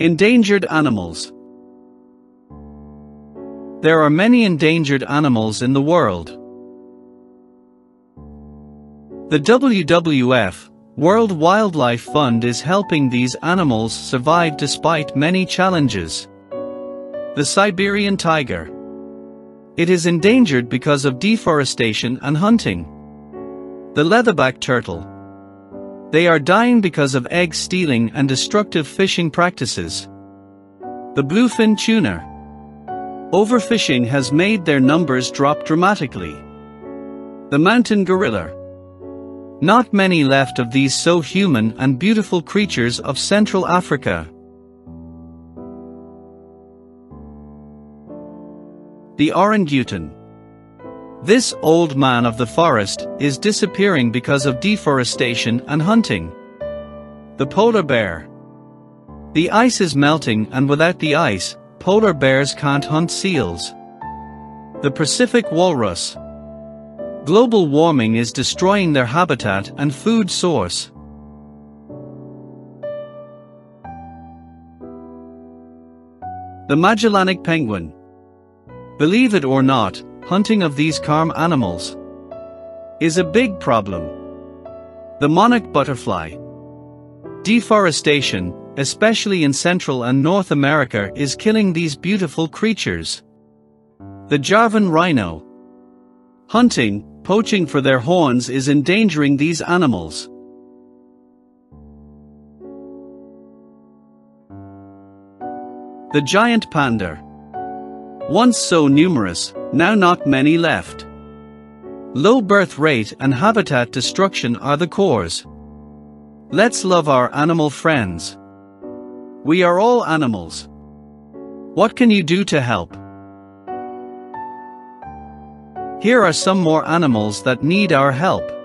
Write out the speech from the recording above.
Endangered animals. There are many endangered animals in the world. The WWF, World Wildlife Fund, is helping these animals survive despite many challenges. The Siberian tiger. It is endangered because of deforestation and hunting. The leatherback turtle. They are dying because of egg stealing and destructive fishing practices. The bluefin tuna. Overfishing has made their numbers drop dramatically. The mountain gorilla. Not many left of these so human and beautiful creatures of Central Africa. The orangutan. This old man of the forest is disappearing because of deforestation and hunting. The polar bear. The ice is melting, and without the ice, polar bears can't hunt seals. The Pacific walrus. Global warming is destroying their habitat and food source. The Magellanic penguin. Believe it or not, hunting of these calm animals is a big problem. The monarch butterfly. Deforestation, especially in Central and North America, is killing these beautiful creatures. The Javan rhino. Hunting, poaching for their horns is endangering these animals. The giant panda. Once so numerous, now not many left. Low birth rate and habitat destruction are the cause. Let's love our animal friends. We are all animals. What can you do to help? Here are some more animals that need our help.